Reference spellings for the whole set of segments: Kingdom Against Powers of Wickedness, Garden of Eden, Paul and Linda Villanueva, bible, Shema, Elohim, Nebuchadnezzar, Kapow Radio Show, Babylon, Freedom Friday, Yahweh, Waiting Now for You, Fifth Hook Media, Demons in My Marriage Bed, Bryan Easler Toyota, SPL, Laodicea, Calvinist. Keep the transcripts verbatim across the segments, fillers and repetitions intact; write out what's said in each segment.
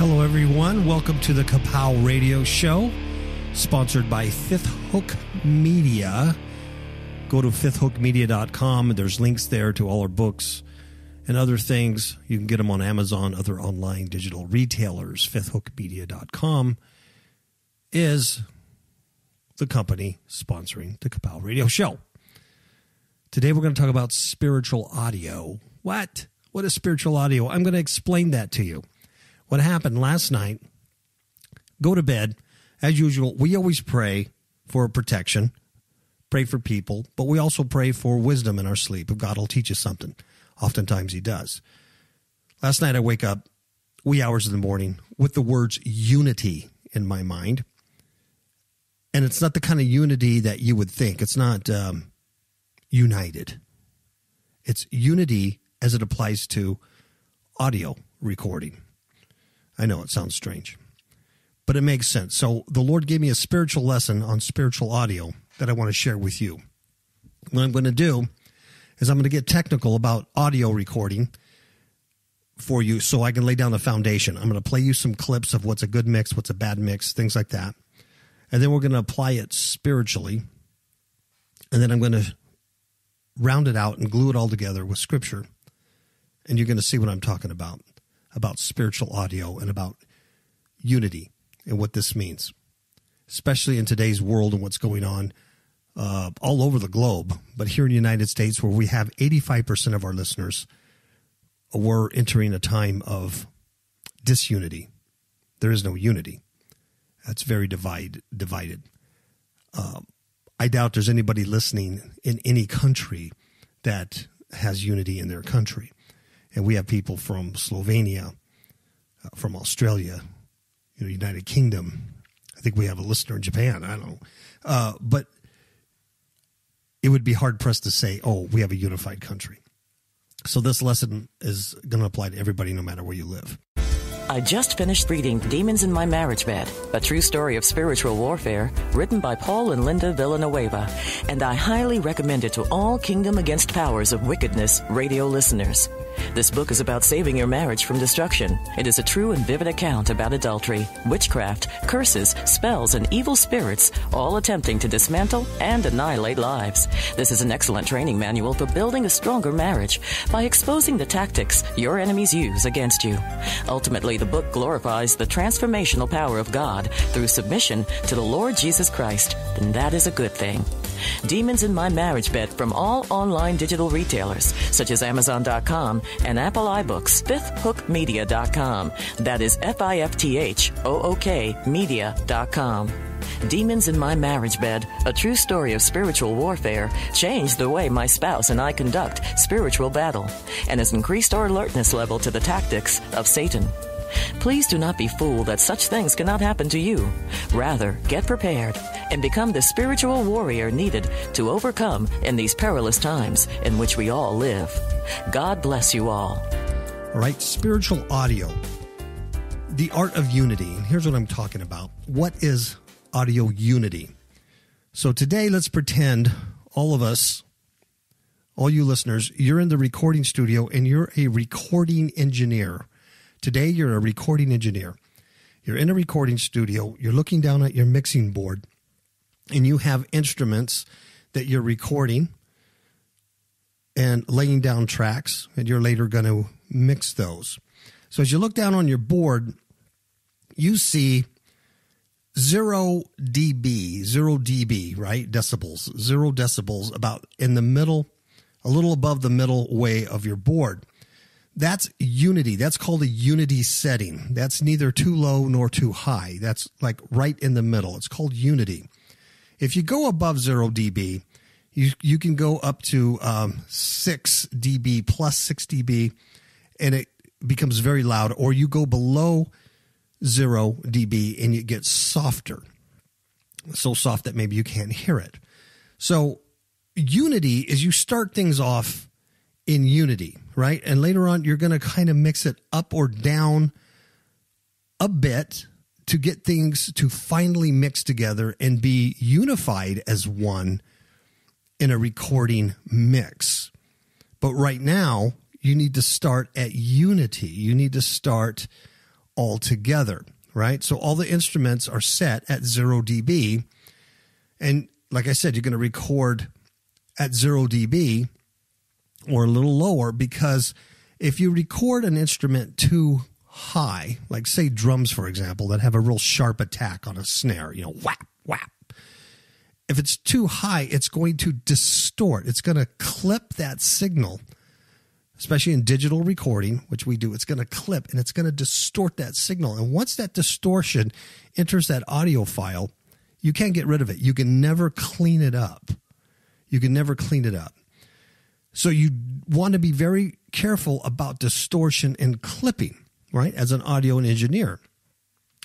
Hello, everyone. Welcome to the Kapow Radio Show, sponsored by Fifth Hook Media. Go to fifth hook media dot com. There's links there to all our books and other things. You can get them on Amazon, other online digital retailers. fifth hook media dot com is the company sponsoring the Kapow Radio Show. Today, we're going to talk about spiritual audio. What? What is spiritual audio? I'm going to explain that to you. What happened last night, go to bed. As usual, we always pray for protection, pray for people, but we also pray for wisdom in our sleep. If God will teach us something, oftentimes he does. Last night I wake up wee hours in the morning with the words unity in my mind. And it's not the kind of unity that you would think. It's not um, united. It's unity as it applies to audio recording. I know it sounds strange, but it makes sense. So the Lord gave me a spiritual lesson on spiritual audio that I want to share with you. What I'm going to do is I'm going to get technical about audio recording for you so I can lay down the foundation. I'm going to play you some clips of what's a good mix, what's a bad mix, things like that. And then we're going to apply it spiritually. And then I'm going to round it out and glue it all together with scripture. And you're going to see what I'm talking about. about spiritual audio and about unity and what this means, especially in today's world and what's going on uh, all over the globe. But here in the United States, where we have eighty-five percent of our listeners, we're entering a time of disunity. There is no unity. That's very divide, divided. Uh, I doubt there's anybody listening in any country that has unity in their country. And we have people from Slovenia, uh, from Australia, you know, United Kingdom. I think we have a listener in Japan. I don't know. Uh, but it would be hard-pressed to say, oh, we have a unified country. So this lesson is going to apply to everybody no matter where you live. I just finished reading Demons in My Marriage Bed, a true story of spiritual warfare written by Paul and Linda Villanueva, and I highly recommend it to all Kingdom Against Powers of Wickedness radio listeners. This book is about saving your marriage from destruction. It is a true and vivid account about adultery, witchcraft, curses, spells, and evil spirits, all attempting to dismantle and annihilate lives. This is an excellent training manual for building a stronger marriage by exposing the tactics your enemies use against you. Ultimately, the book glorifies the transformational power of God through submission to the Lord Jesus Christ, and that is a good thing. Demons in My Marriage Bed from all online digital retailers, such as Amazon dot com and Apple iBooks, fifth hook media dot com. That is F I F T H O O K media dot com. Demons in My Marriage Bed, a true story of spiritual warfare, changed the way my spouse and I conduct spiritual battle and has increased our alertness level to the tactics of Satan. Please do not be fooled that such things cannot happen to you. Rather, get prepared and become the spiritual warrior needed to overcome in these perilous times in which we all live. God bless you all. All right, spiritual audio, the art of unity. And here's what I'm talking about. What is audio unity? So today, let's pretend all of us, all you listeners, you're in the recording studio and you're a recording engineer. Today, you're a recording engineer. You're in a recording studio. You're looking down at your mixing board, and you have instruments that you're recording and laying down tracks, and you're later going to mix those. So as you look down on your board, you see zero D B, zero D B, right? Decibels, zero decibels about in the middle, a little above the middle way of your board. That's unity. That's called a unity setting. That's neither too low nor too high. That's like right in the middle. It's called unity. If you go above zero D B, you, you can go up to um, six D B, plus six D B, and it becomes very loud. Or you go below zero D B, and it gets softer. So soft that maybe you can't hear it. So unity is you start things off in unity, right? And later on, you're going to kind of mix it up or down a bit to get things to finally mix together and be unified as one in a recording mix. But right now, you need to start at unity. You need to start altogether, right? So all the instruments are set at zero D B. And like I said, you're going to record at zero D B or a little lower, because if you record an instrument too high, like say drums, for example, that have a real sharp attack on a snare, you know, whap, whap. If it's too high, it's going to distort. It's going to clip that signal, especially in digital recording, which we do. It's going to clip and it's going to distort that signal. And once that distortion enters that audio file, you can't get rid of it. You can never clean it up. You can never clean it up. So you want to be very careful about distortion and clipping, right, as an audio engineer.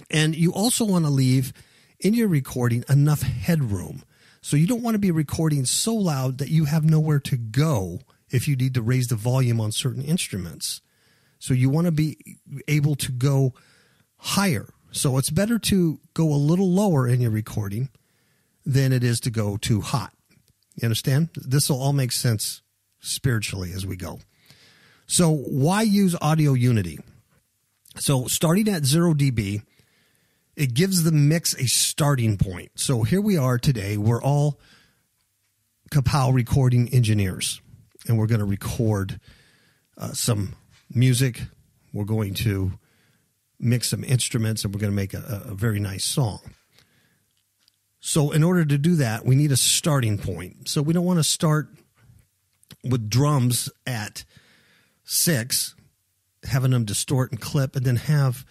And you also want to leave in your recording enough headroom. So you don't want to be recording so loud that you have nowhere to go if you need to raise the volume on certain instruments. So you want to be able to go higher. So it's better to go a little lower in your recording than it is to go too hot. You understand? This will all make sense spiritually as we go. So why use audio unity? So starting at zero D B, it gives the mix a starting point. So here we are today. We're all Kapow recording engineers, and we're going to record uh, some music. We're going to mix some instruments, and we're going to make a, a very nice song. So in order to do that, we need a starting point. So we don't want to start with drums at six, having them distort and clip, and then have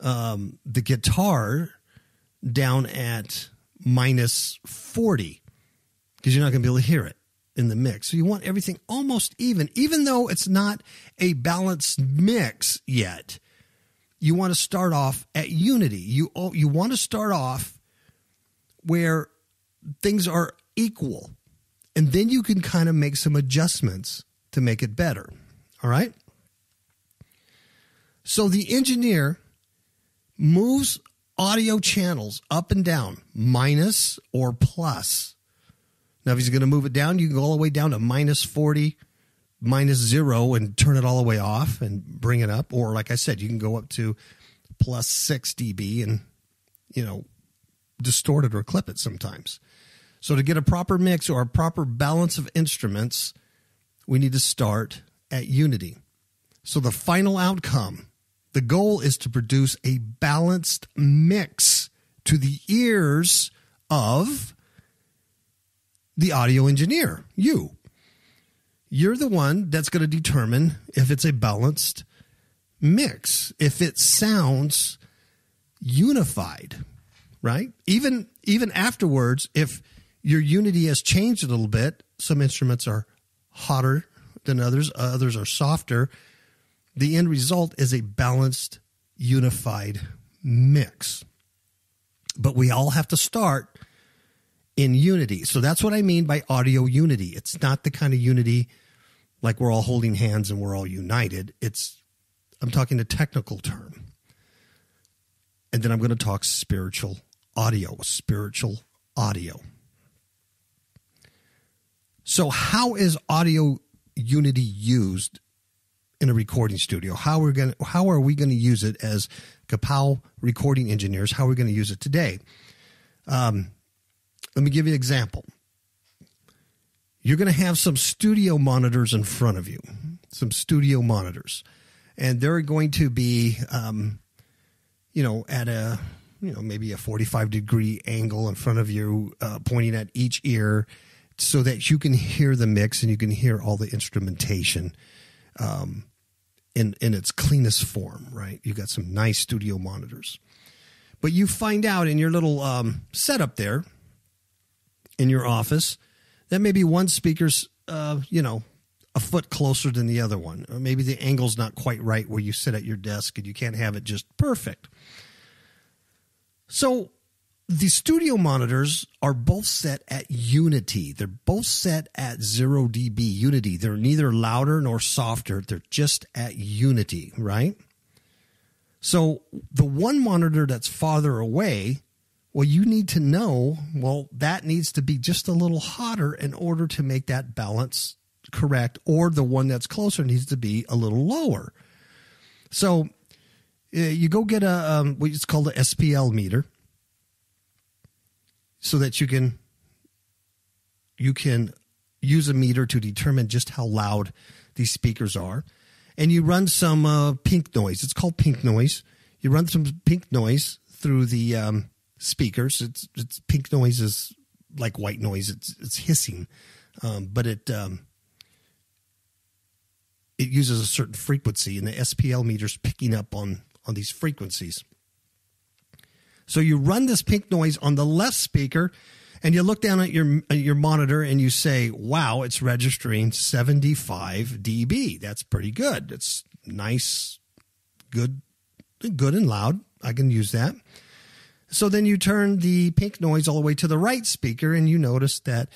um, the guitar down at minus forty, because you're not going to be able to hear it in the mix. So you want everything almost even, even though it's not a balanced mix yet. You want to start off at unity. You, you want to start off where things are equal, and then you can kind of make some adjustments to make it better. All right. So the engineer moves audio channels up and down, minus or plus. Now, if he's going to move it down, you can go all the way down to minus forty, minus zero, and turn it all the way off and bring it up. Or like I said, you can go up to plus six D B and, you know, distort it or clip it sometimes. So to get a proper mix or a proper balance of instruments, we need to start at unity. So the final outcome, the goal is to produce a balanced mix to the ears of the audio engineer, you. You're the one that's going to determine if it's a balanced mix, if it sounds unified, right? Even, even afterwards, if your unity has changed a little bit, some instruments are hotter than others, others are softer. The end result is a balanced, unified mix. But we all have to start in unity. So that's what I mean by audio unity. It's not the kind of unity like we're all holding hands and we're all united. It's, I'm talking a technical term. And then I'm going to talk spiritual audio, spiritual audio. So how is audio unity used in a recording studio? How we're going, how are we going to use it as Kapow recording engineers? How are we going to use it today? Um, let me give you an example. You're going to have some studio monitors in front of you, some studio monitors, and they're going to be, um, you know, at a, you know, maybe a forty-five degree angle in front of you, uh, pointing at each ear so that you can hear the mix and you can hear all the instrumentation Um, in, in its cleanest form, right? You've got some nice studio monitors. But you find out in your little um, setup there in your office that maybe one speaker's, uh, you know, a foot closer than the other one. Or maybe the angle's not quite right where you sit at your desk and you can't have it just perfect. So the studio monitors are both set at unity. They're both set at zero D B unity. They're neither louder nor softer. They're just at unity, right? So the one monitor that's farther away, well, you need to know, well, that needs to be just a little hotter in order to make that balance correct, or the one that's closer needs to be a little lower. So you go get a um, what's called a S P L meter, so that you can you can use a meter to determine just how loud these speakers are, and you run some uh, pink noise. It's called pink noise. You run some pink noise through the um, speakers. It's, it's pink noise is like white noise. It's it's hissing, um, but it. Um, It uses a certain frequency, and the S P L meter's picking up on, on these frequencies. So you run this pink noise on the left speaker, and you look down at your at your monitor, and you say, wow, it's registering seventy-five decibels. That's pretty good. It's nice, good, good and loud. I can use that. So then you turn the pink noise all the way to the right speaker, and you notice that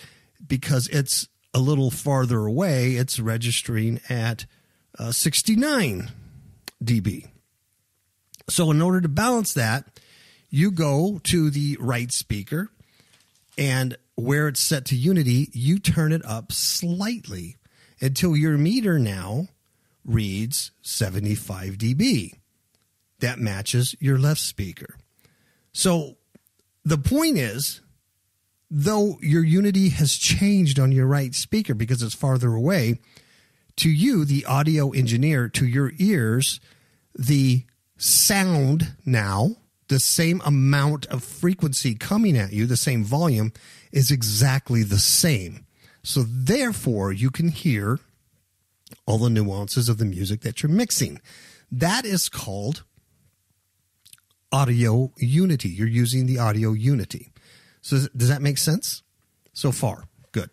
because it's a little farther away, it's registering at uh, sixty-nine decibels. So in order to balance that, you go to the right speaker, and where it's set to unity, you turn it up slightly until your meter now reads seventy-five decibels. That matches your left speaker. So the point is, though your unity has changed on your right speaker because it's farther away, to you, the audio engineer, to your ears, the sound now, the same amount of frequency coming at you, the same volume, is exactly the same. So therefore, you can hear all the nuances of the music that you're mixing. That is called audio unity. You're using the audio unity. So does that make sense so far? Good.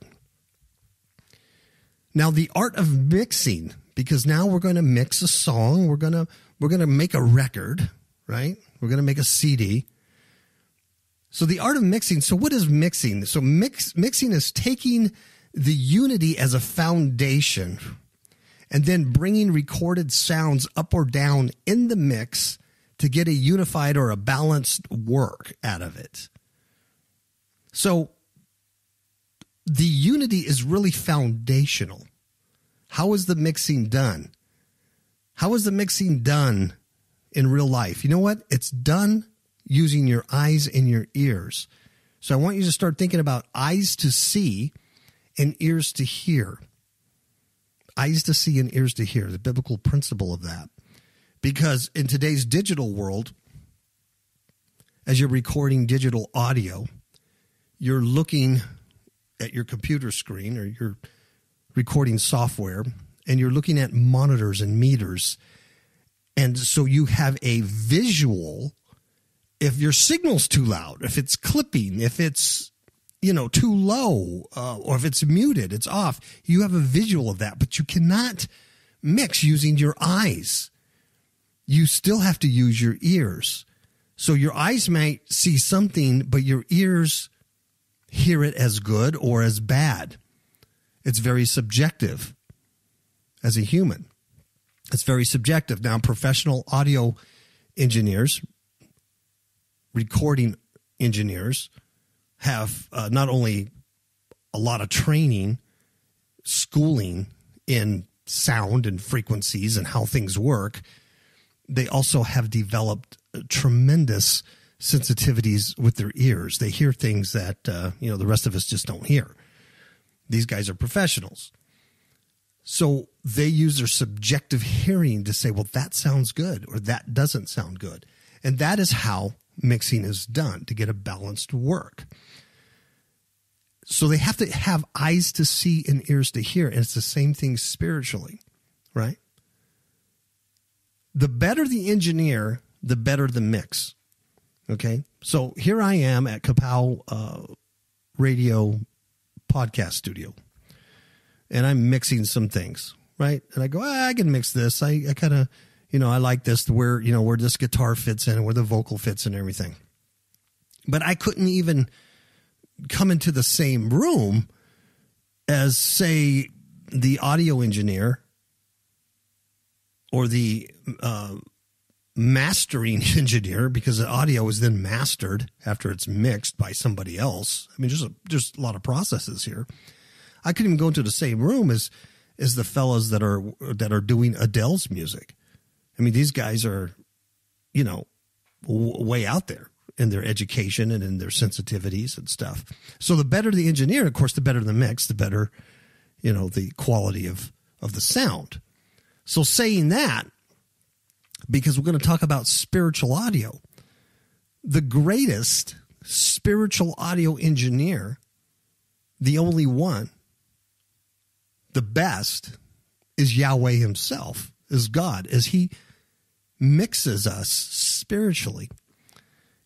Now the art of mixing, because now we're going to mix a song. We're going to, we're going to make a record, right? We're going to make a C D. So the art of mixing. So what is mixing? So mix, mixing is taking the unity as a foundation and then bringing recorded sounds up or down in the mix to get a unified or a balanced work out of it. So the unity is really foundational. How is the mixing done? How is the mixing done in real life? You know what? It's done using your eyes and your ears. So I want you to start thinking about eyes to see and ears to hear. Eyes to see and ears to hear, the biblical principle of that. Because in today's digital world, as you're recording digital audio, you're looking at your computer screen or your recording software, and you're looking at monitors and meters. And so you have a visual. If your signal's too loud, if it's clipping, if it's, you know, too low, uh, or if it's muted, it's off, you have a visual of that, but you cannot mix using your eyes. You still have to use your ears. So your eyes might see something, but your ears hear it as good or as bad. It's very subjective as a human. It's very subjective. Now, professional audio engineers, recording engineers have uh, not only a lot of training, schooling in sound and frequencies and how things work, they also have developed tremendous sensitivities with their ears. They hear things that, uh, you know, the rest of us just don't hear. These guys are professionals. So they use their subjective hearing to say, well, that sounds good, or that doesn't sound good. And that is how mixing is done to get a balanced work. So they have to have eyes to see and ears to hear. And it's the same thing spiritually, right? The better the engineer, the better the mix. Okay, so here I am at Kapow uh, Radio Podcast Studio, and I'm mixing some things, right? And I go, ah, I can mix this. I, I kind of, you know, I like this where, you know, where this guitar fits in and where the vocal fits and everything. But I couldn't even come into the same room as, say, the audio engineer or the uh mastering engineer, because the audio is then mastered after it's mixed by somebody else. I mean, there's a, there's a lot of processes here. I couldn't even go into the same room as, as the fellas that are, that are doing Adele's music. I mean, these guys are you know, w- way out there in their education and in their sensitivities and stuff. So the better the engineer, of course, the better the mix, the better, you know, the quality of, of the sound. So saying that, because we're going to talk about spiritual audio, the greatest spiritual audio engineer, the only one, the best, is Yahweh himself, is God, as he mixes us spiritually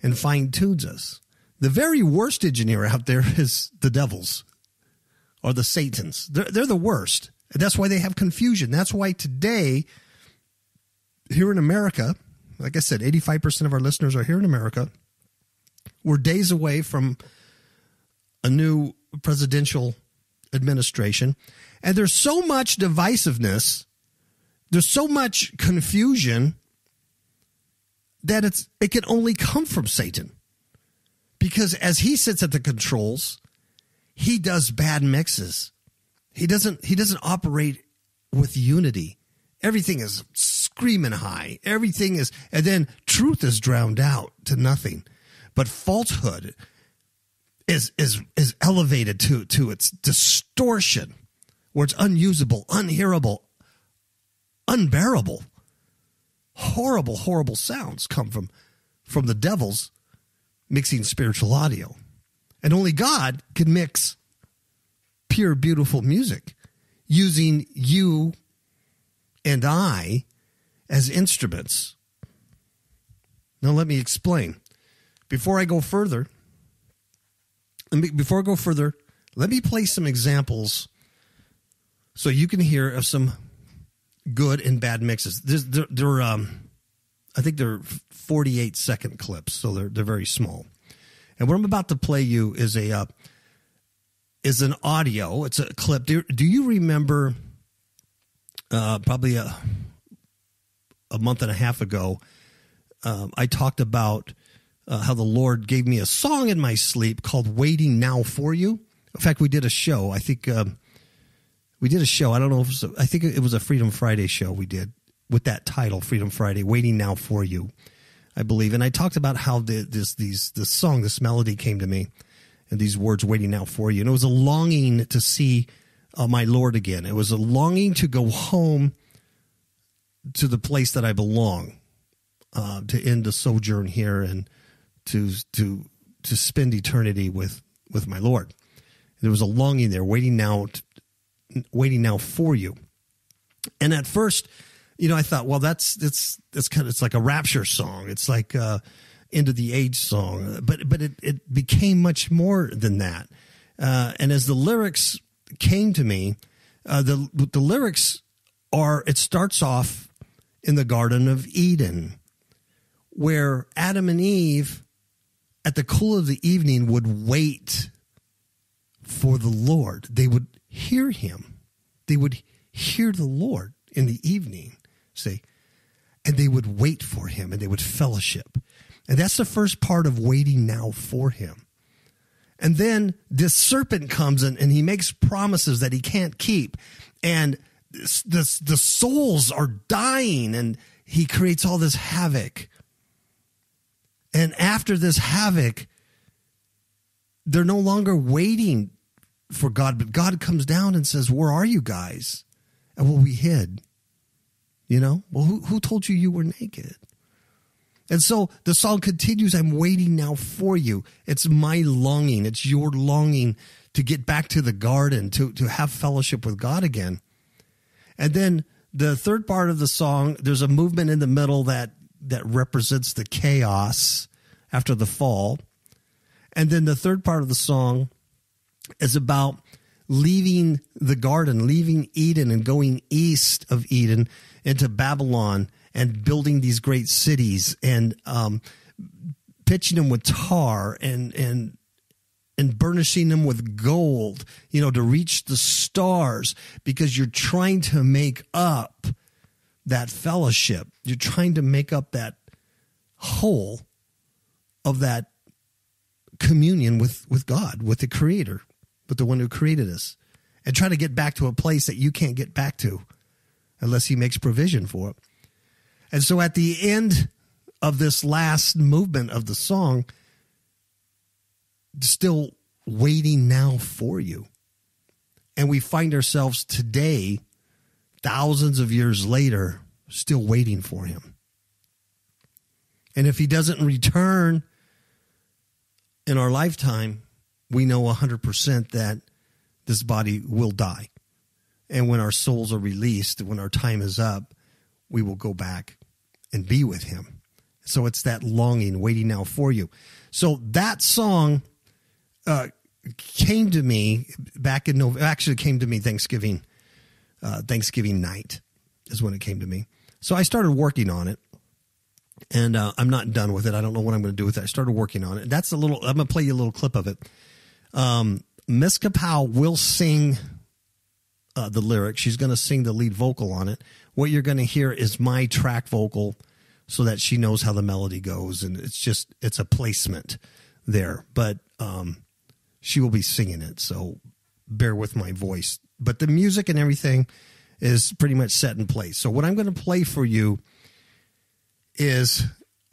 and fine-tunes us. The very worst engineer out there is the devils or the Satans. They're, they're the worst. And that's why they have confusion. That's why today, here in America, like I said, eighty-five percent of our listeners are here in America. We're days away from a new presidential administration. And there's so much divisiveness. There's so much confusion that it's it can only come from Satan. Because as he sits at the controls, he does bad mixes. He doesn't he doesn't operate with unity. Everything is screaming high. Everything is, and then truth is drowned out to nothing. But falsehood is is is elevated to to its distortion, where it's unusable, unhearable, unbearable. Horrible, horrible sounds come from from the devils mixing spiritual audio. And only God can mix pure, beautiful music using you and I as instruments. Now, let me explain. Before I go further, before I go further, let me play some examples so you can hear of some good and bad mixes. There's, they're, they're um, I think they're forty-eight second clips, so they're they're very small. And what I'm about to play you is a uh, is an audio. It's a clip. Do, do you remember? Uh, probably a a month and a half ago, um, I talked about uh, how the Lord gave me a song in my sleep called "Waiting Now for You." In fact, we did a show. I think. Um, We did a show. I don't know if it was, I think it was a Freedom Friday show we did with that title, Freedom Friday, Waiting Now for You, I believe. And I talked about how the, this these this song, this melody came to me, and these words, Waiting Now for You. And it was a longing to see uh, my Lord again. It was a longing to go home to the place that I belong, uh, to end the sojourn here and to to to spend eternity with with my Lord. There was a longing there, waiting now to, waiting now for you. And at first, you know, I thought, well, that's, it's, it's kind of, it's like a rapture song. It's like uh end of the age song, but, but it, it became much more than that. Uh, and as the lyrics came to me, uh, the, the lyrics are, it starts off in the Garden of Eden, where Adam and Eve at the cool of the evening would wait for the Lord. They would hear him. They would hear the Lord in the evening, see, and they would wait for him, and they would fellowship. And that's the first part of waiting now for him. And then this serpent comes in, and he makes promises that he can't keep. And this, this, the souls are dying, and he creates all this havoc. And after this havoc, they're no longer waiting for God, but God comes down and says, where are you guys? And well, we hid, you know, well, who, who told you you were naked? And so the song continues. I'm waiting now for you. It's my longing. It's your longing to get back to the garden, to, to have fellowship with God again. And then the third part of the song, there's a movement in the middle that, that represents the chaos after the fall. And then the third part of the song is about leaving the garden, leaving Eden and going east of Eden into Babylon and building these great cities and um, pitching them with tar and, and, and burnishing them with gold, you know, to reach the stars, because you're trying to make up that fellowship. You're trying to make up that whole of that communion with, with God, with the Creator, but the one who created us, and try to get back to a place that you can't get back to unless he makes provision for it. And so at the end of this last movement of the song, still waiting now for you. And we find ourselves today, thousands of years later, still waiting for him. And if he doesn't return in our lifetime, we know one hundred percent that this body will die. And when our souls are released, when our time is up, we will go back and be with him. So it's that longing, waiting now for you. So that song uh, came to me back in November. Actually, came to me Thanksgiving. Uh, Thanksgiving night is when it came to me. So I started working on it. And uh, I'm not done with it. I don't know what I'm going to do with it. I started working on it. That's a little, I'm going to play you a little clip of it. Um, Miss Kapow will sing uh, the lyrics. She's going to sing the lead vocal on it. What you're going to hear is my track vocal so that she knows how the melody goes. And it's just, it's a placement there. But um, she will be singing it. So bear with my voice. But the music and everything is pretty much set in place. So what I'm going to play for you is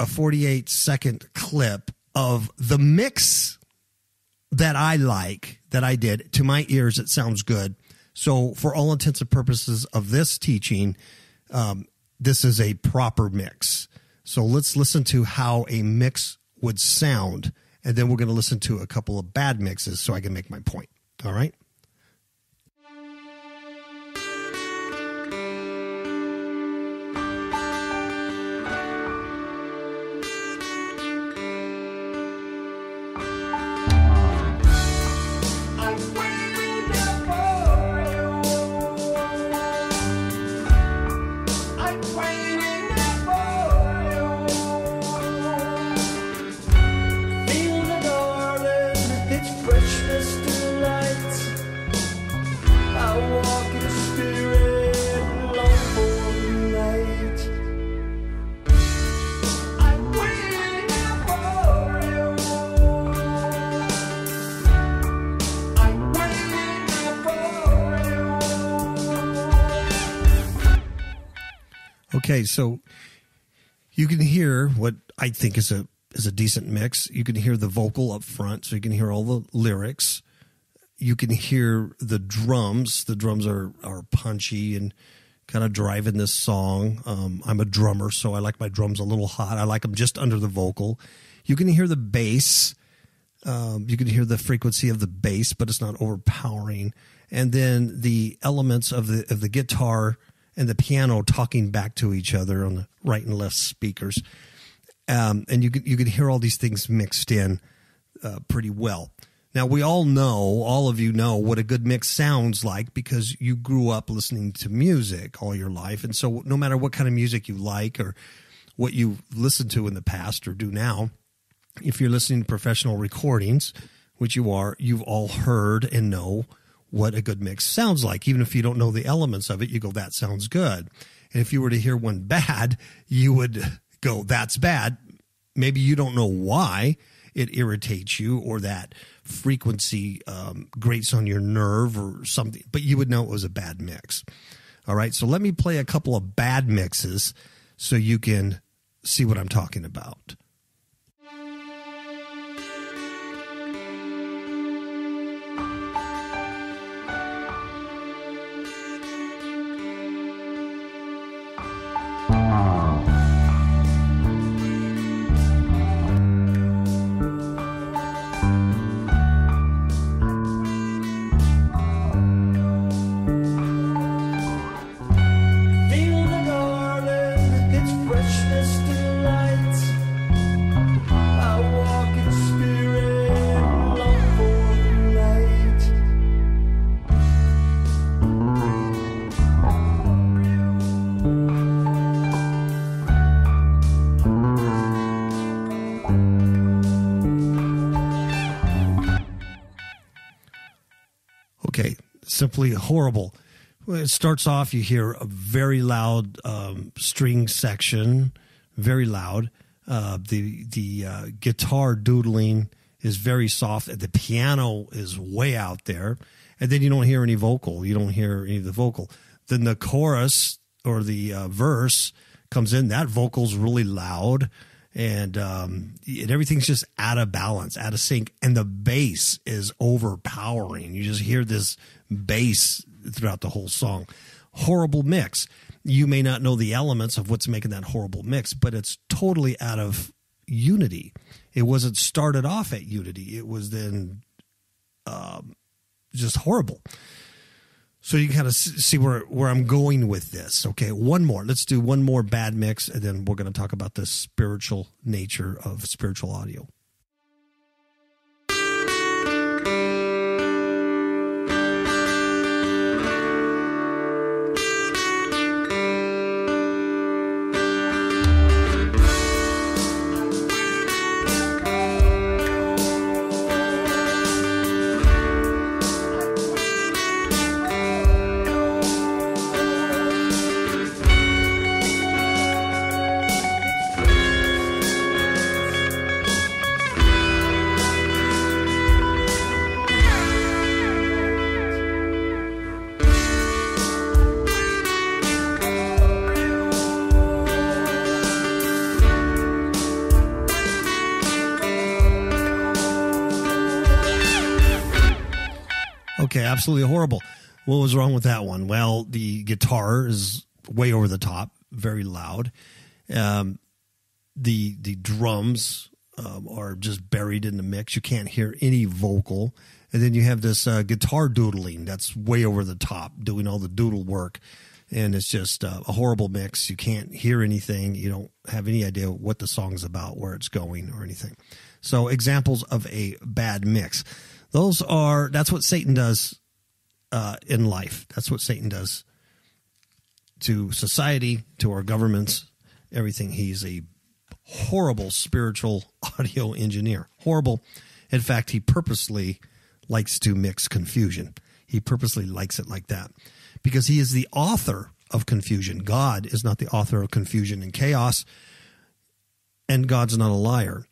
a forty-eight second clip of the mix that I like, that I did. To my ears, it sounds good. So for all intents and purposes of this teaching, um, this is a proper mix. So let's listen to how a mix would sound, and then we're going to listen to a couple of bad mixes so I can make my point. All right? Okay, so you can hear what I think is a is a decent mix. You can hear the vocal up front, so you can hear all the lyrics. You can hear the drums. The drums are, are punchy and kind of driving this song. Um, I'm a drummer, so I like my drums a little hot. I like them just under the vocal. You can hear the bass. Um, you can hear the frequency of the bass, but it's not overpowering. And then the elements of the of the guitar and the piano talking back to each other on the right and left speakers. Um, and you could, you could hear all these things mixed in uh, pretty well. Now, we all know, all of you know, what a good mix sounds like because you grew up listening to music all your life. And so no matter what kind of music you like or what you listened to in the past or do now, if you're listening to professional recordings, which you are, you've all heard and know what a good mix sounds like. Even if you don't know the elements of it, you go, that sounds good. And if you were to hear one bad, you would go, that's bad. Maybe you don't know why it irritates you or that frequency um, grates on your nerve or something, but you would know it was a bad mix. All right, so let me play a couple of bad mixes so you can see what I'm talking about. Simply horrible. It starts off, you hear a very loud um, string section, very loud. Uh, the the uh, guitar doodling is very soft. The piano is way out there. And then you don't hear any vocal. You don't hear any of the vocal. Then the chorus or the uh, verse comes in. That vocal's really loud. And, um, and everything's just out of balance, out of sync. And the bass is overpowering. You just hear this bass throughout the whole song. Horrible mix. You may not know the elements of what's making that horrible mix, but it's totally out of unity. It wasn't started off at unity. It was then um, just horrible. So you can kind of see where, where I'm going with this. Okay, one more. Let's do one more bad mix, and then we're going to talk about the spiritual nature of spiritual audio. Absolutely horrible. What was wrong with that one? Well, the guitar is way over the top, very loud. Um, the the drums um, are just buried in the mix. You can't hear any vocal. And then you have this uh, guitar doodling that's way over the top, doing all the doodle work. And it's just uh, a horrible mix. You can't hear anything. You don't have any idea what the song's about, where it's going or anything. So examples of a bad mix. Those are, that's what Satan does uh, in life. That's what Satan does to society, to our governments, everything. He's a horrible spiritual audio engineer. Horrible. In fact, he purposely likes to mix confusion. He purposely likes it like that because he is the author of confusion. God is not the author of confusion and chaos, and God's not a liar.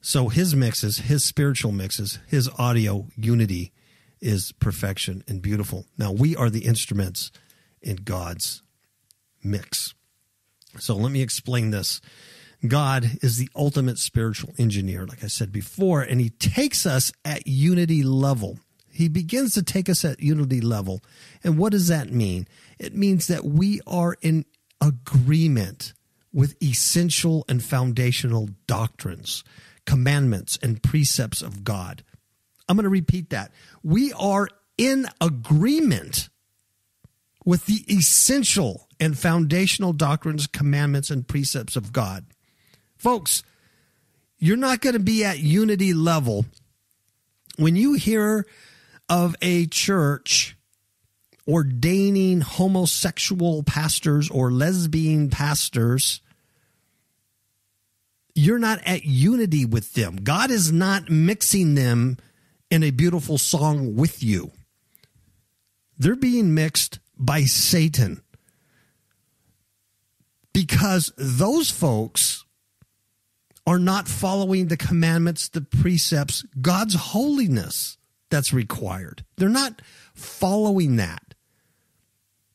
So his mixes, his spiritual mixes, his audio unity is perfection and beautiful. Now, we are the instruments in God's mix. So let me explain this. God is the ultimate spiritual engineer, like I said before, and he takes us at unity level. He begins to take us at unity level. And what does that mean? It means that we are in agreement with essential and foundational doctrines, commandments, and precepts of God. I'm going to repeat that. We are in agreement with the essential and foundational doctrines, commandments, and precepts of God. Folks, you're not going to be at unity level when you hear of a church ordaining homosexual pastors or lesbian pastors. You're not at unity with them. God is not mixing them in a beautiful song with you. They're being mixed by Satan because those folks are not following the commandments, the precepts, God's holiness that's required. They're not following that.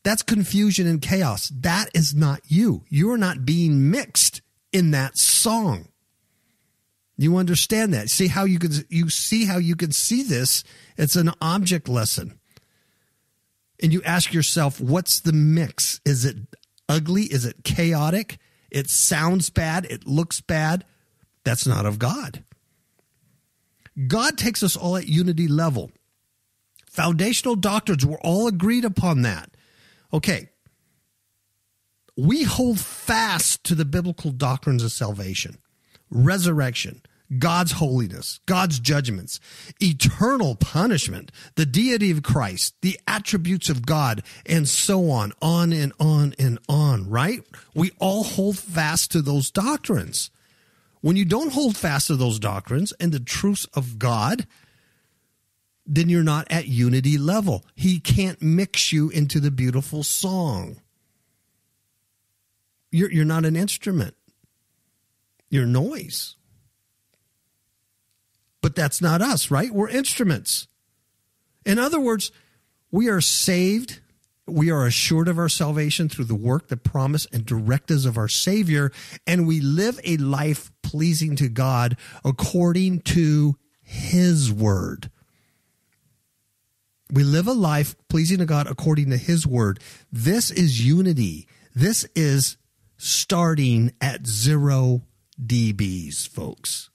That's confusion and chaos. That is not you. You're not being mixed in that song. You understand that? See how you can you see how you can see this? It's an object lesson. And you ask yourself, what's the mix? Is it ugly? Is it chaotic? It sounds bad. It looks bad. That's not of God. God takes us all at unity level. Foundational doctrines, we're all agreed upon that. Okay. We hold fast to the biblical doctrines of salvation, resurrection, God's holiness, God's judgments, eternal punishment, the deity of Christ, the attributes of God, and so on, on and on and on, right? We all hold fast to those doctrines. When you don't hold fast to those doctrines and the truths of God, then you're not at unity level. He can't mix you into the beautiful song. You're, you're not an instrument. You're noise. But that's not us, right? We're instruments. In other words, we are saved We are assured of our salvation through the work, the promise, and directives of our Savior, and we live a life pleasing to God according to His Word. We live a life pleasing to God according to His Word. This is unity. This is starting at zero dBs, folks.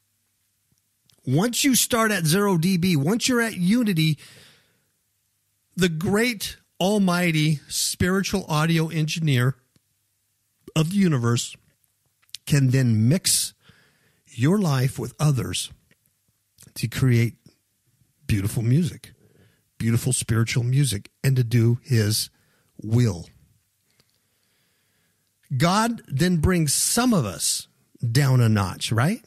Once you start at zero dB, once you're at unity, the great almighty spiritual audio engineer of the universe can then mix your life with others to create beautiful music, beautiful spiritual music, and to do His will. God then brings some of us down a notch, right?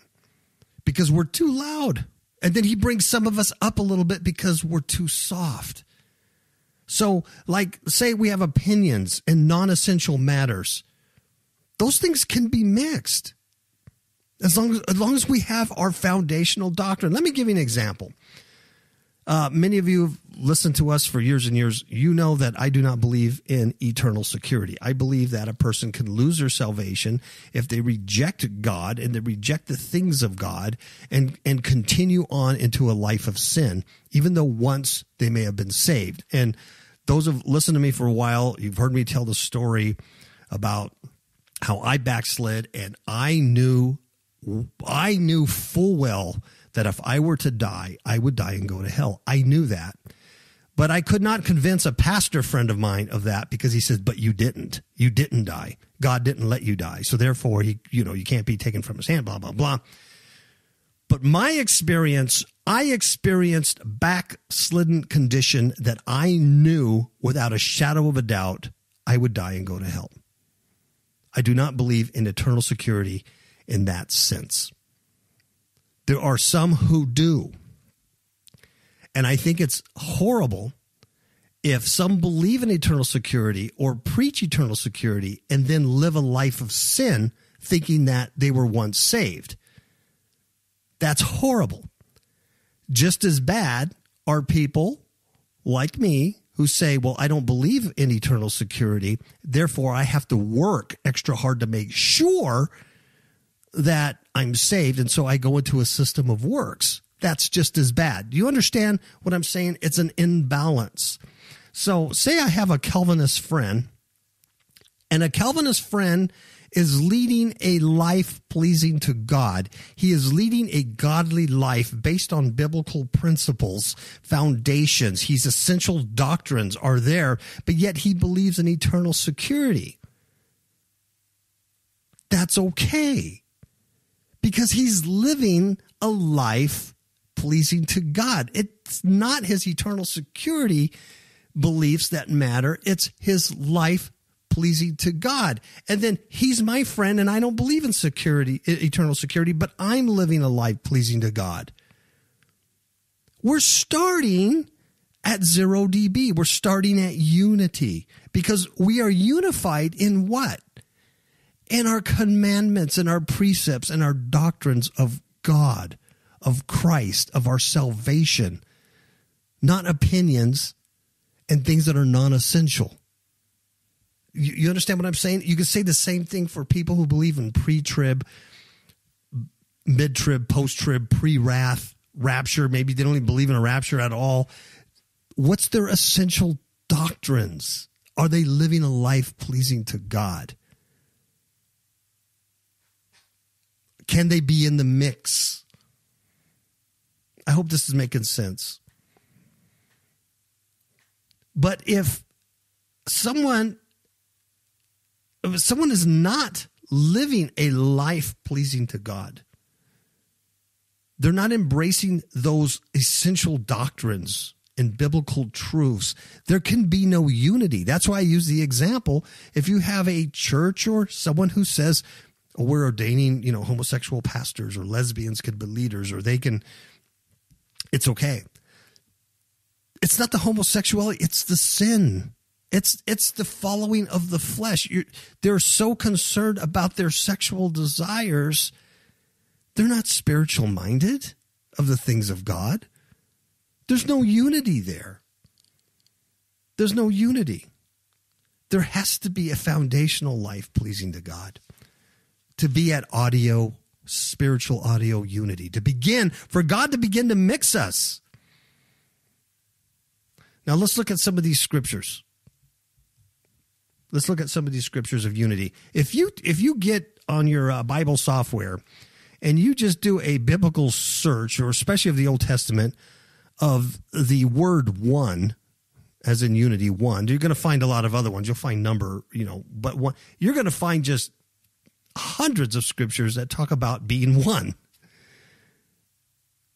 Because we're too loud. And then He brings some of us up a little bit because we're too soft. So, like, say we have opinions in non-essential matters. Those things can be mixed as long as, as long as we have our foundational doctrine. Let me give you an example. Uh, many of you have listened to us for years and years. You know that I do not believe in eternal security. I believe that a person can lose their salvation if they reject God and they reject the things of God and, and continue on into a life of sin, even though once they may have been saved. And those who've listened to me for a while, you've heard me tell the story about how I backslid, and I knew, I knew full well that if I were to die, I would die and go to hell. I knew that, but I could not convince a pastor friend of mine of that because he said, but you didn't, you didn't die. God didn't let you die. So therefore he, you know, you can't be taken from His hand, blah, blah, blah. But my experience, I experienced backslidden condition that I knew without a shadow of a doubt, I would die and go to hell. I do not believe in eternal security in that sense. There are some who do. And I think it's horrible if some believe in eternal security or preach eternal security and then live a life of sin thinking that they were once saved. That's horrible. Just as bad are people like me who say, well, I don't believe in eternal security, therefore I have to work extra hard to make sure that I'm saved, and so I go into a system of works. That's just as bad. Do you understand what I'm saying? It's an imbalance. So say I have a Calvinist friend, and a Calvinist friend is leading a life pleasing to God. He is leading a godly life based on biblical principles, foundations. His essential doctrines are there, but yet he believes in eternal security. That's okay. Because he's living a life pleasing to God. It's not his eternal security beliefs that matter. It's his life pleasing to God. And then he's my friend, and I don't believe in security, eternal security, but I'm living a life pleasing to God. We're starting at zero dB. We're starting at unity because we are unified in what? And our commandments and our precepts and our doctrines of God, of Christ, of our salvation, not opinions and things that are non-essential. You, you understand what I'm saying? You can say the same thing for people who believe in pre-trib, mid-trib, post-trib, pre-wrath, rapture. Maybe they don't even believe in a rapture at all. What's their essential doctrines? Are they living a life pleasing to God? Can they be in the mix? I hope this is making sense. But if someone, if someone is not living a life pleasing to God, they're not embracing those essential doctrines and biblical truths, there can be no unity. That's why I use the example. If you have a church or someone who says, we're ordaining, you know, homosexual pastors, or lesbians could be leaders, or they can, it's okay. It's not the homosexuality. It's the sin. It's, it's the following of the flesh. You're, they're so concerned about their sexual desires. They're not spiritual minded of the things of God. There's no unity there. There's no unity. there has to be a foundational life pleasing to God to be at audio, spiritual audio unity, to begin, for God to begin to mix us. Now let's look at some of these scriptures. Let's look at some of these scriptures of unity. If you if you get on your uh, Bible software and you just do a biblical search, or especially of the Old Testament, of the word one, as in unity one, you're going to find a lot of other ones. You'll find number, you know, but one, you're going to find just hundreds of scriptures that talk about being one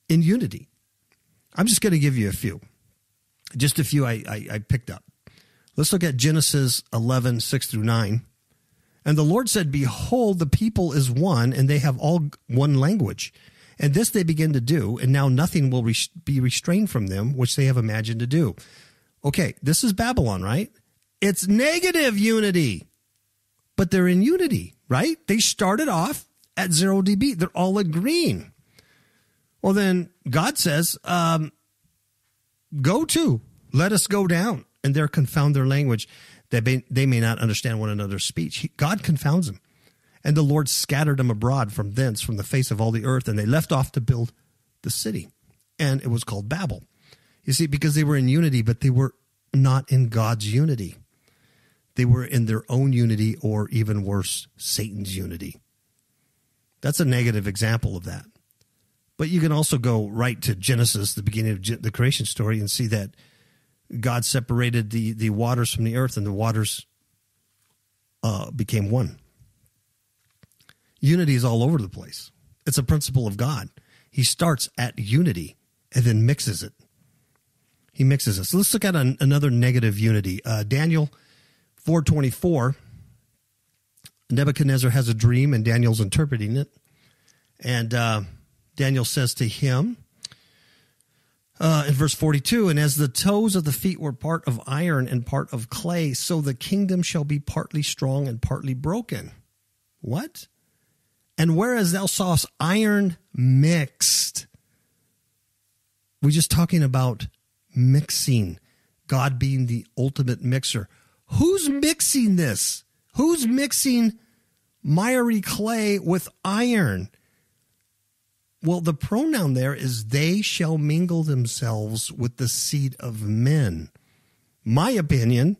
in unity. I'm just going to give you a few, just a few I, I, I picked up. Let's look at Genesis eleven, six through nine. And the Lord said, behold, the people is one, and they have all one language. And this they begin to do, and now nothing will res- be restrained from them, which they have imagined to do. Okay, this is Babylon, right? It's negative unity, but they're in unity, right? They started off at zero dB. They're all agreeing. Well, then God says, um, go to, let us go down. And there confound their language, that they, they may not understand one another's speech. He, God confounds them. And the Lord scattered them abroad from thence, from the face of all the earth, and they left off to build the city. And it was called Babel. You see, because they were in unity, but they were not in God's unity. They were in their own unity, or even worse, Satan's unity. That's a negative example of that. But you can also go right to Genesis, the beginning of the creation story, and see that God separated the, the waters from the earth, and the waters uh, became one. Unity is all over the place. It's a principle of God. He starts at unity and then mixes it. He mixes it. So let's look at an, another negative unity. Uh, Daniel four twenty-four, Nebuchadnezzar has a dream, and Daniel's interpreting it. And uh, Daniel says to him, Uh, in verse forty-two, and as the toes of the feet were part of iron and part of clay, so the kingdom shall be partly strong and partly broken. What? And whereas thou sawest iron mixed, we're just talking about mixing, God being the ultimate mixer. Who's mixing this? Who's mixing miry clay with iron? Well, the pronoun there is they shall mingle themselves with the seed of men. My opinion,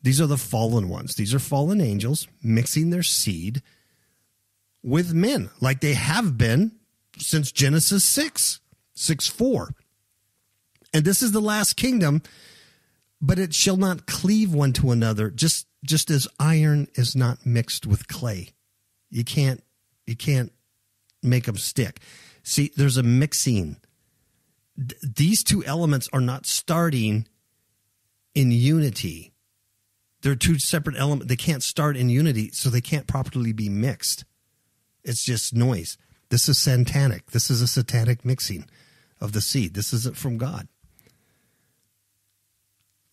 these are the fallen ones. These are fallen angels mixing their seed with men, like they have been since Genesis six, six four. And this is the last kingdom, but it shall not cleave one to another, just, just as iron is not mixed with clay. You can't, you can't make them stick. See, there's a mixing. D- these two elements are not starting in unity. They're two separate elements. They can't start in unity, so they can't properly be mixed. It's just noise. This is satanic. This is a satanic mixing of the seed. This isn't from God.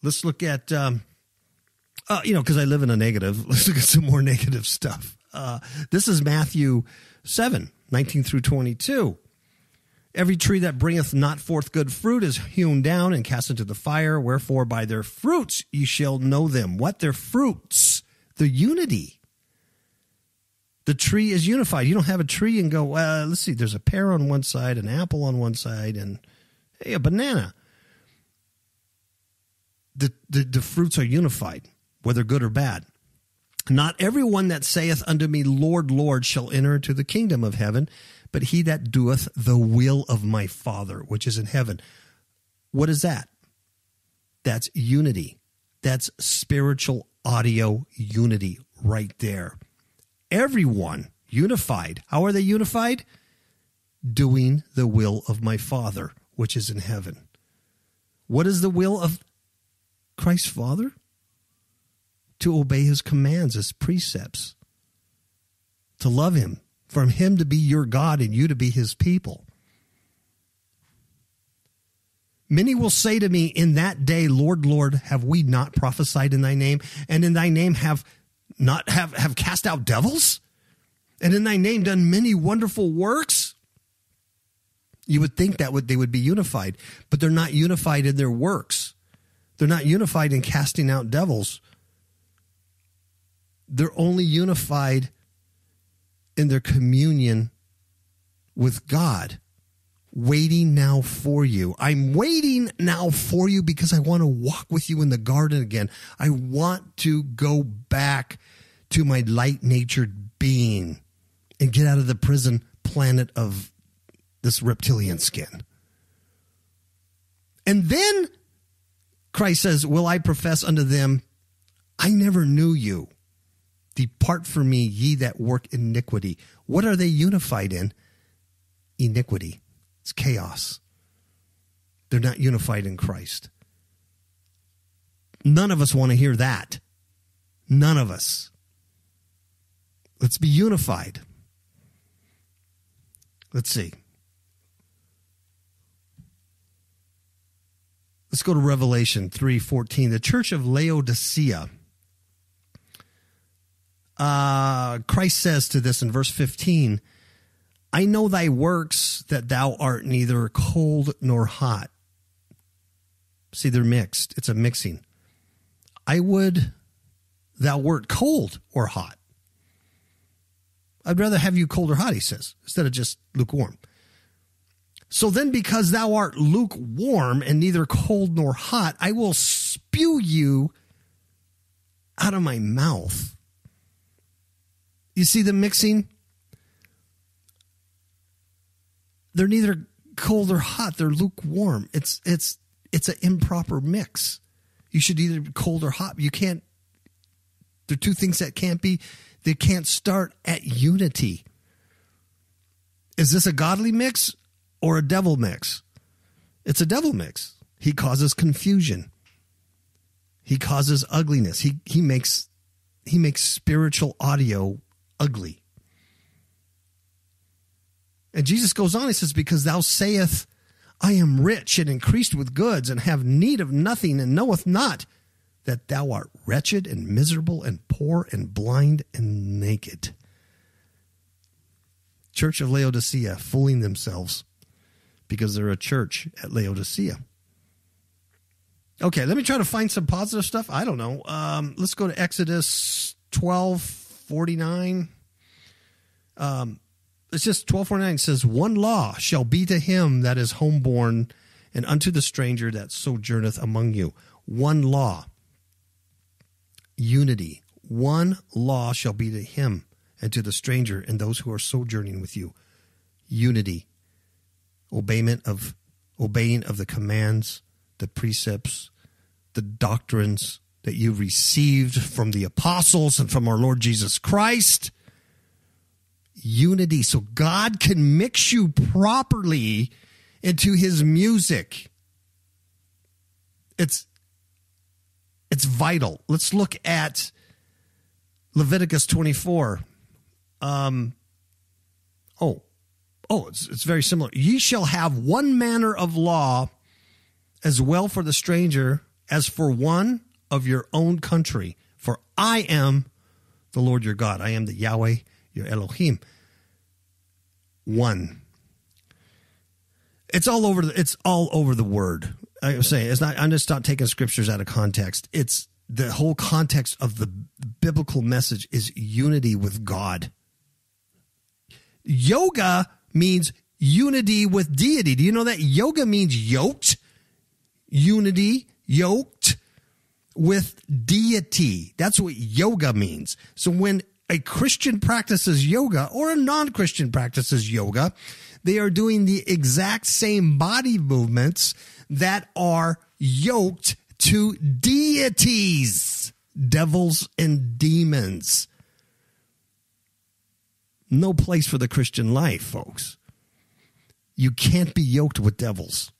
Let's look at, um, uh, you know, because I live in a negative, let's look at some more negative stuff. Uh, this is Matthew seven, nineteen through twenty-two. Every tree that bringeth not forth good fruit is hewn down and cast into the fire. Wherefore by their fruits ye shall know them. What? Their fruits. The unity. The tree is unified. You don't have a tree and go, uh, let's see, there's a pear on one side, an apple on one side, and hey, a banana. The, the, the fruits are unified, whether good or bad. Not everyone that saith unto me, Lord, Lord, shall enter into the kingdom of heaven, but he that doeth the will of my Father, which is in heaven. What is that? That's unity. That's spiritual audio unity right there. Everyone unified. How are they unified? Doing the will of my Father, which is in heaven. What is the will of Christ's Father? To obey his commands, his precepts, to love him, from him to be your God and you to be his people. Many will say to me in that day, Lord, Lord, have we not prophesied in thy name? And in thy name have not have, have cast out devils? And in thy name done many wonderful works? You would think that would they would be unified, but they're not unified in their works. They're not unified in casting out devils. they're only unified in their communion with God. Waiting now for you. I'm waiting now for you because I want to walk with you in the garden again. I want to go back to my light-natured being and get out of the prison planet of this reptilian skin. And then Christ says, will I profess unto them, I never knew you. Depart from me, ye that work iniquity. What are they unified in? Iniquity. It's chaos. They're not unified in Christ. None of us want to hear that. None of us. Let's be unified. Let's see. Let's go to Revelation three fourteen. The church of Laodicea. Uh, Christ says to this in verse fifteen, I know thy works, that thou art neither cold nor hot. See, they're mixed. It's a mixing. I would thou wert cold or hot. I'd rather have you cold or hot, he says, instead of just lukewarm. So then, because thou art lukewarm and neither cold nor hot, I will spew you out of my mouth. You see the mixing? They're neither cold or hot. They're lukewarm. It's it's it's an improper mix. You should either be cold or hot. You can't. There are two things that can't be. They can't start at unity. Is this a godly mix or a devil mix? It's a devil mix. He causes confusion. He causes ugliness. He he makes he makes spiritual audio ugly. And Jesus goes on, he says, because thou sayest, I am rich and increased with goods and have need of nothing and knoweth not that thou art wretched and miserable and poor and blind and naked. Church of Laodicea, fooling themselves because they're a church at Laodicea. Okay, let me try to find some positive stuff. I don't know. Um, let's go to Exodus twelve forty-nine. Um, It's just twelve forty-nine. It says, one law shall be to him that is homeborn and unto the stranger that sojourneth among you. One law. Unity. One law shall be to him and to the stranger and those who are sojourning with you. Unity. Obeyment of, obeying of the commands, the precepts, the doctrines that you received from the apostles and from our Lord Jesus Christ. Unity, so God can mix you properly into his music. It's it's vital. Let's look at Leviticus twenty-four. Um, oh, oh, it's, it's very similar. Ye shall have one manner of law as well for the stranger as for one of your own country. For I am the Lord your God. I am the Yahweh your Elohim. One. It's all over. The, it's all over the word. I was saying it's not. I'm just not taking scriptures out of context. It's the whole context of the biblical message is unity with God. Yoga means unity with deity. Do you know that yoga means yoked? Unity, yoked with deity. That's what yoga means. So when a Christian practices yoga or a non-Christian practices yoga, they are doing the exact same body movements that are yoked to deities, devils and demons. No place for the Christian life, folks. You can't be yoked with devils.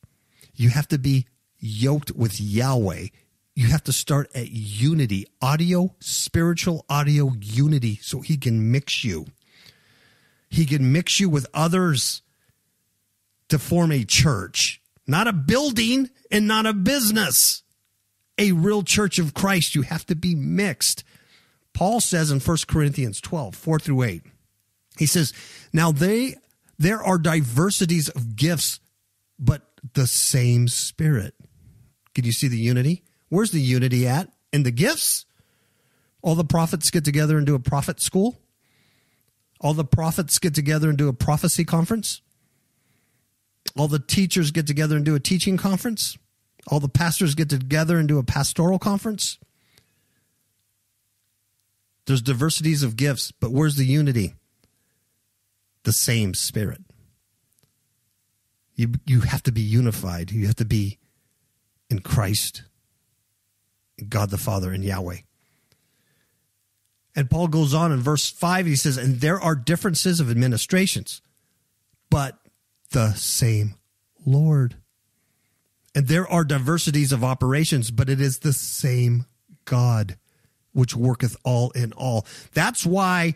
You have to be yoked with Yahweh. You have to start at unity, audio, spiritual audio unity, so he can mix you. He can mix you with others to form a church, not a building and not a business, a real church of Christ. You have to be mixed. Paul says in First Corinthians twelve, four through eight, he says, now they, there are diversities of gifts, but the same Spirit. Can you see the unity? Where's the unity at? In the gifts? All the prophets get together and do a prophet school. All the prophets get together and do a prophecy conference. All the teachers get together and do a teaching conference. All the pastors get together and do a pastoral conference. There's diversities of gifts, but where's the unity? The same Spirit. You, you have to be unified. You have to be in Christ, God the Father, and Yahweh. And Paul goes on in verse five, he says, and there are differences of administrations, but the same Lord. And there are diversities of operations, but it is the same God, which worketh all in all. That's why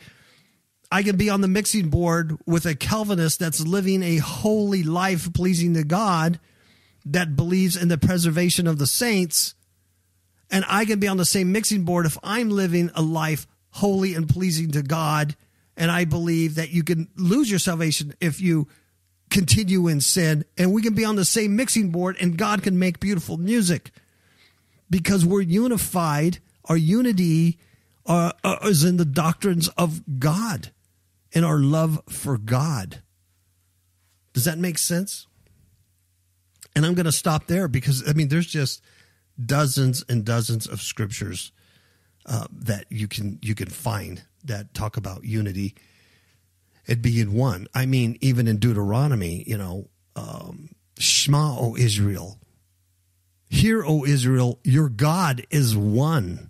I can be on the mixing board with a Calvinist that's living a holy life pleasing to God, that believes in the preservation of the saints, and I can be on the same mixing board if I'm living a life holy and pleasing to God, and I believe that you can lose your salvation if you continue in sin, and we can be on the same mixing board, and God can make beautiful music because we're unified. Our unity uh, uh, is in the doctrines of God and our love for God. Does that make sense? And I'm going to stop there because, I mean, there's just dozens and dozens of scriptures uh, that you can you can find that talk about unity and being one. I mean, even in Deuteronomy, you know, um, Shema, O Israel. Hear, O Israel, your God is one.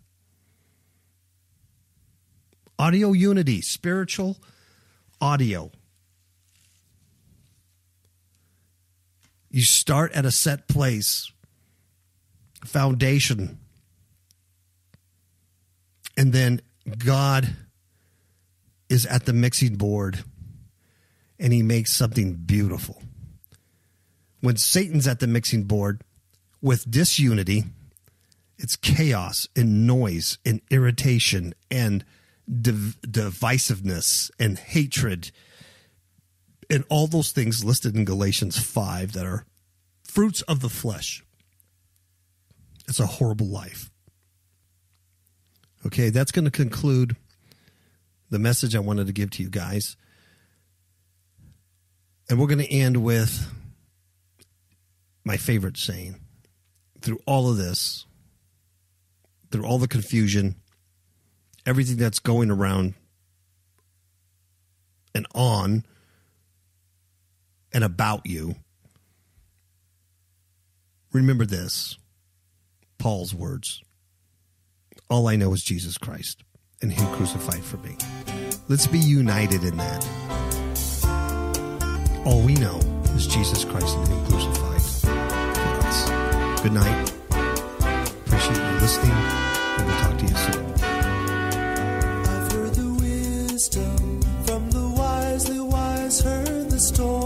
Audio unity, spiritual audio. You start at a set place, foundation, and then God is at the mixing board, and he makes something beautiful. When Satan's at the mixing board with disunity, it's chaos and noise and irritation and div- divisiveness and hatred and all those things listed in Galatians five that are fruits of the flesh. It's a horrible life. Okay, that's going to conclude the message I wanted to give to you guys. And we're going to end with my favorite saying. Through all of this, through all the confusion, everything that's going around and on and about you, remember this, Paul's words. All I know is Jesus Christ and him crucified for me. Let's be united in that. All we know is Jesus Christ and him crucified for us. Good night. Appreciate you listening, and we'll talk to you soon. I've heard the wisdom from the wisely wise, heard the story.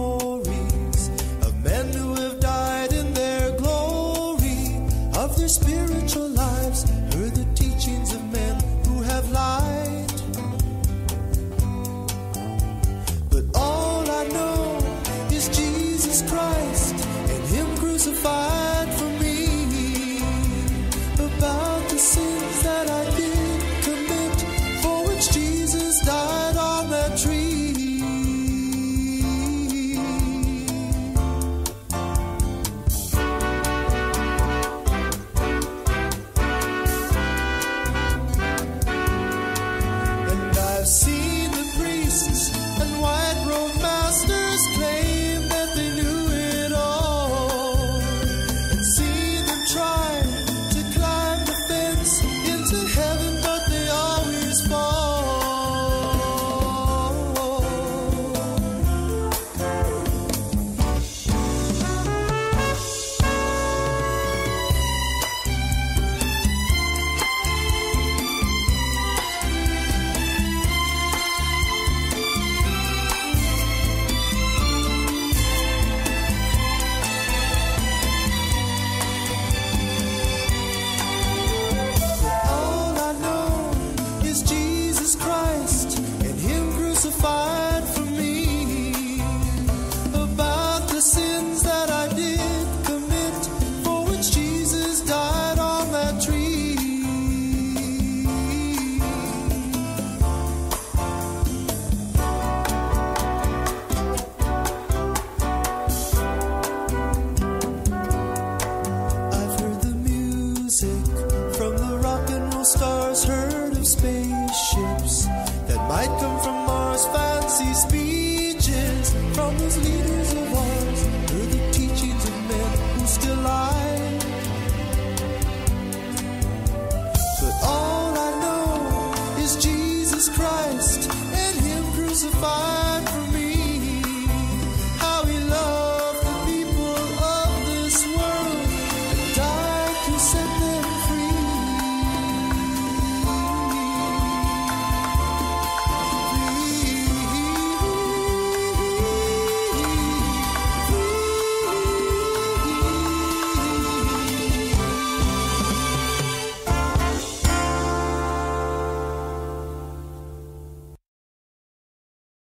Spiritual lives, heard the teachings of men who have lied. But all I know is Jesus Christ and him crucified for me. About the sins that I did commit, for which Jesus died on. spaceships that might come from